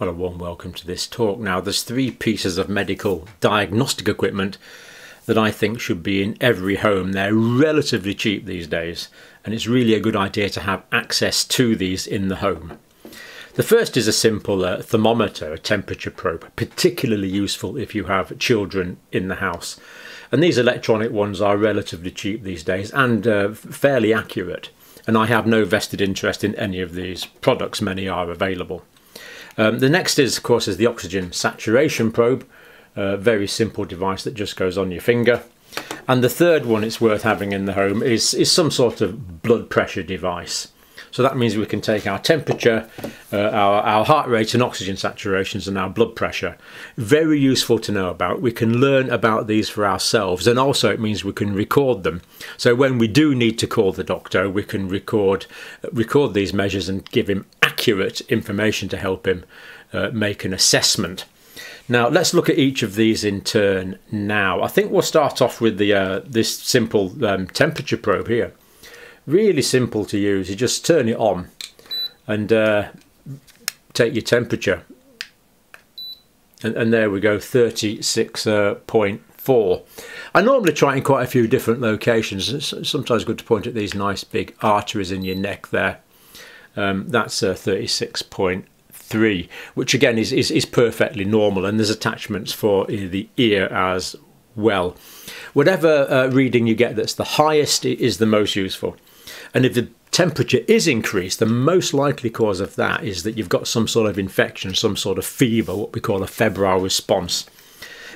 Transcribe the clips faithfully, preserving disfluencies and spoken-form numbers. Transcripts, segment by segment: Well, a warm welcome to this talk. Now, there's three pieces of medical diagnostic equipment that I think should be in every home. They're relatively cheap these days, and it's really a good idea to have access to these in the home. The first is a simple uh, thermometer, a temperature probe, particularly useful if you have children in the house. And these electronic ones are relatively cheap these days and uh, fairly accurate. And I have no vested interest in any of these products. Many are available. Um, the next is, of course, is the oxygen saturation probe, a very simple device that just goes on your finger. And the third one it's worth having in the home is, is some sort of blood pressure device. So that means we can take our temperature, uh, our, our heart rate and oxygen saturations and our blood pressure. Very useful to know about. We can learn about these for ourselves, and also it means we can record them. So when we do need to call the doctor, we can record, record these measures and give him accurate information to help him uh, make an assessment. Now let's look at each of these in turn now. I think we'll start off with the uh, this simple um, temperature probe here. Really simple to use. You just turn it on and uh, take your temperature, and, and there we go, thirty-six point four. I normally try in quite a few different locations. It's sometimes good to point at these nice big arteries in your neck there. Um, that's uh, thirty-six point three, which again is, is, is perfectly normal, and there's attachments for the ear as well. Whatever uh, reading you get that's the highest is the most useful. And if the temperature is increased, the most likely cause of that is that you've got some sort of infection, some sort of fever, what we call a febrile response,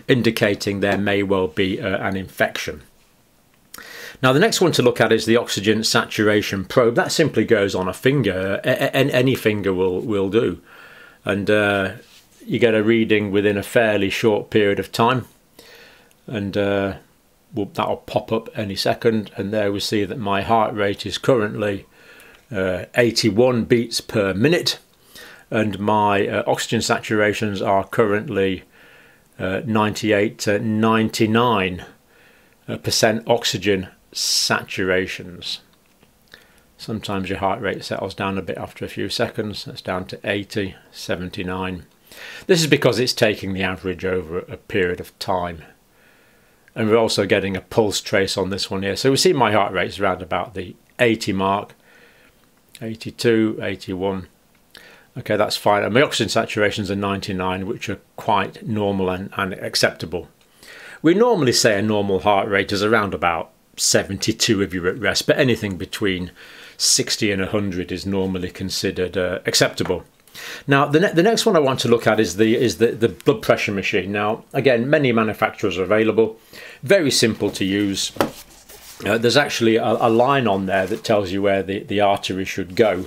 indicating there may well be uh, an infection. Now, the next one to look at is the oxygen saturation probe. That simply goes on a finger, and any finger will, will do. And uh, you get a reading within a fairly short period of time. And uh, well, that'll pop up any second, and there we see that my heart rate is currently uh, eighty-one beats per minute, and my uh, oxygen saturations are currently uh, ninety-eight to ninety-nine percent oxygen saturations. Sometimes your heart rate settles down a bit after a few seconds. That's down to eighty, seventy-nine. This is because it's taking the average over a period of time. And we're also getting a pulse trace on this one here. So we see my heart rate's around about the eighty mark, eighty-two, eighty-one. Okay, that's fine. And my oxygen saturations are ninety-nine, which are quite normal and, and acceptable. We normally say a normal heart rate is around about seventy-two if you're at rest, but anything between sixty and one hundred is normally considered uh, acceptable. Now, the, ne the next one I want to look at is the is the, the blood pressure machine. Now, again, many manufacturers are available. Very simple to use. Uh, there's actually a, a line on there that tells you where the, the artery should go.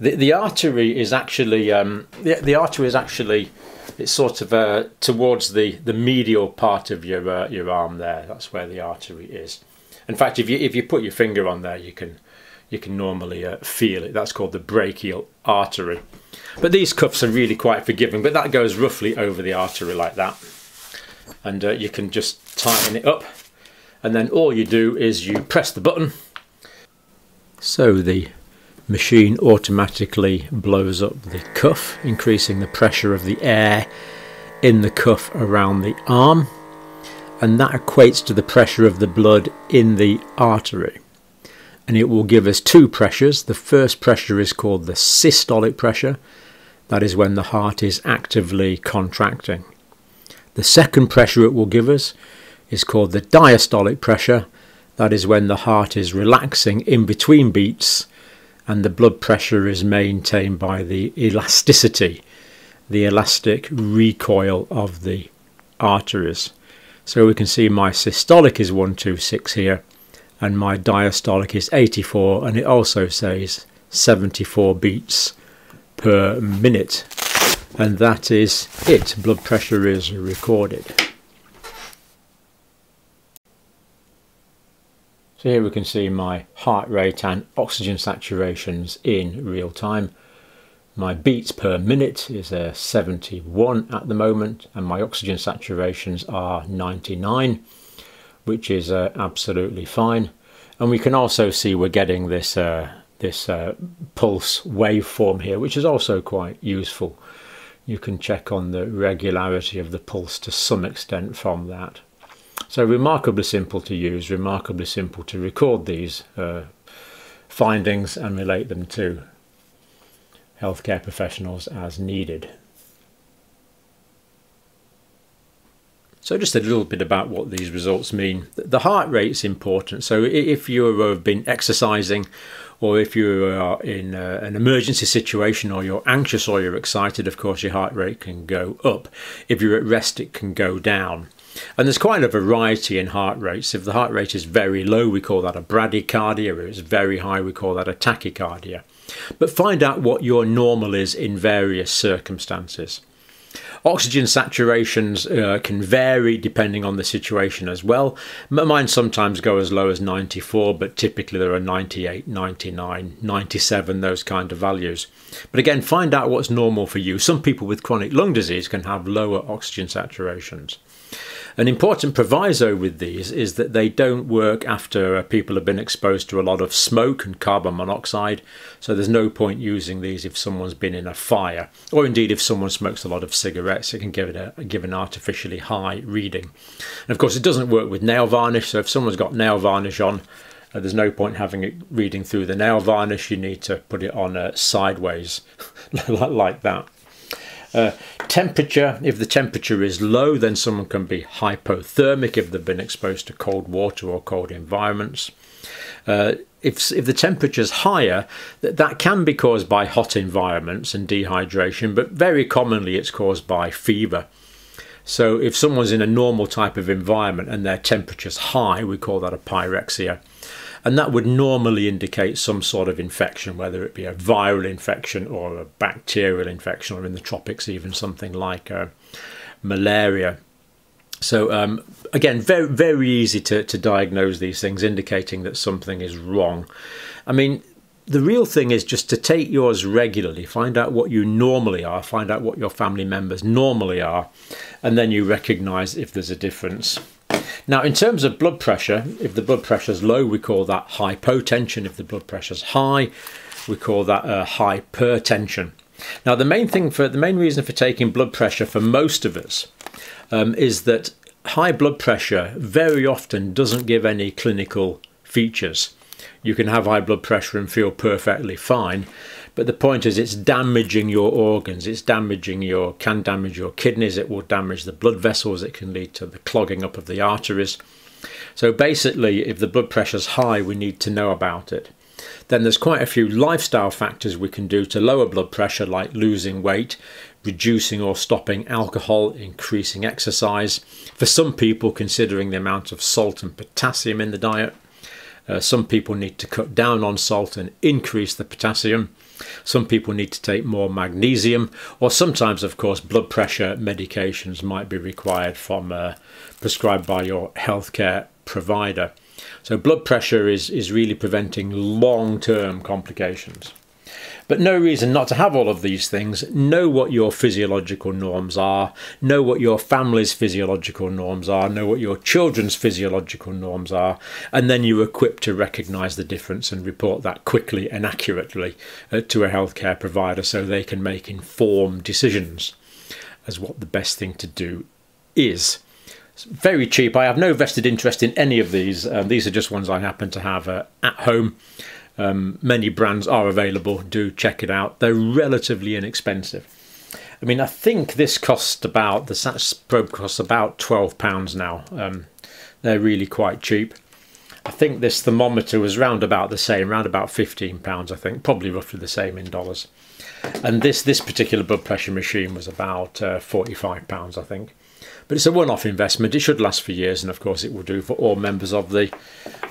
The, the artery is actually um, the, the artery is actually it's sort of uh, towards the the medial part of your uh, your arm there. That's where the artery is. In fact, if you if you put your finger on there, you can you can normally uh, feel it. That's called the brachial artery. But these cuffs are really quite forgiving, but that goes roughly over the artery like that. And uh, you can just tighten it up, and then all you do is you press the button. So the machine automatically blows up the cuff, increasing the pressure of the air in the cuff around the arm. And that equates to the pressure of the blood in the artery. And it will give us two pressures. The first pressure is called the systolic pressure. That is when the heart is actively contracting. The second pressure it will give us is called the diastolic pressure. That is when the heart is relaxing in between beats, and the blood pressure is maintained by the elasticity, the elastic recoil of the arteries. So we can see my systolic is one two six here, and my diastolic is eighty-four, and it also says seventy-four beats per minute. And that is it. Blood pressure is recorded. So here we can see my heart rate and oxygen saturations in real time. My beats per minute is uh, seventy-one at the moment, and my oxygen saturations are ninety-nine. Which is uh, absolutely fine. And we can also see we're getting this uh, this uh, pulse waveform here, which is also quite useful you can check on the regularity of the pulse to some extent from that. So remarkably simple to use, remarkably simple to record these uh, findings and relate them to healthcare professionals as needed. So just a little bit about what these results mean. The heart rate is important. So if you have been exercising, or if you are in a, an emergency situation, or you're anxious or you're excited, of course your heart rate can go up. If you're at rest, it can go down. And there's quite a variety in heart rates. If the heart rate is very low, we call that a bradycardia. If it's very high, we call that a tachycardia. But find out what your normal is in various circumstances. Oxygen saturations uh, can vary depending on the situation as well. Mine sometimes go as low as ninety-four, but typically there are ninety-eight, ninety-nine, ninety-seven, those kind of values. But again, find out what's normal for you. Some people with chronic lung disease can have lower oxygen saturations. An important proviso with these is that they don't work after people have been exposed to a lot of smoke and carbon monoxide, so there's no point using these if someone's been in a fire, or indeed if someone smokes a lot of cigarettes, it can give it a, give an artificially high reading. And of course it doesn't work with nail varnish, so if someone's got nail varnish on, uh, there's no point having it reading through the nail varnish. You need to put it on uh, sideways like that. Uh, temperature, if the temperature is low, then someone can be hypothermic if they've been exposed to cold water or cold environments. Uh, if, if the temperature is higher, that, that can be caused by hot environments and dehydration, but very commonly it's caused by fever. So if someone's in a normal type of environment and their temperature's high, we call that a pyrexia. And that would normally indicate some sort of infection, whether it be a viral infection or a bacterial infection, or in the tropics even something like uh, malaria. So um, again, very, very easy to, to diagnose these things, indicating that something is wrong. I mean, the real thing is just to take yours regularly, find out what you normally are, find out what your family members normally are, and then you recognise if there's a difference. Now, in terms of blood pressure, if the blood pressure is low, we call that hypotension. If the blood pressure is high, we call that uh, hypertension. Now, the main thing for the main reason for taking blood pressure for most of us um, is that high blood pressure very often doesn't give any clinical features. You can have high blood pressure and feel perfectly fine. But the point is it's damaging your organs, it's damaging your, can damage your kidneys, it will damage the blood vessels, it can lead to the clogging up of the arteries. So basically, if the blood pressure's high, we need to know about it. Then there's quite a few lifestyle factors we can do to lower blood pressure, like losing weight, reducing or stopping alcohol, increasing exercise. For some people, considering the amount of salt and potassium in the diet. Uh, some people need to cut down on salt and increase the potassium. Some people need to take more magnesium, or sometimes, of course, blood pressure medications might be required from uh, prescribed by your healthcare provider. So blood pressure is, is really preventing long-term complications. But no reason not to have all of these things. Know what your physiological norms are. Know what your family's physiological norms are. Know what your children's physiological norms are. And then you're equipped to recognise the difference and report that quickly and accurately uh, to a healthcare provider so they can make informed decisions as what the best thing to do is. It's very cheap. I have no vested interest in any of these. Um, these are just ones I happen to have uh, at home. Um, many brands are available. Do check it out. They're relatively inexpensive. I mean, I think this costs about, the S A T S probe costs about twelve pounds now. Um, they're really quite cheap. I think this thermometer was round about the same, round about fifteen pounds, I think, probably roughly the same in dollars. And this, this particular blood pressure machine was about uh, forty-five pounds, I think. But it's a one-off investment. It should last for years, and of course it will do for all members of the,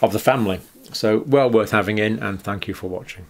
of the family. So well worth having in, and thank you for watching.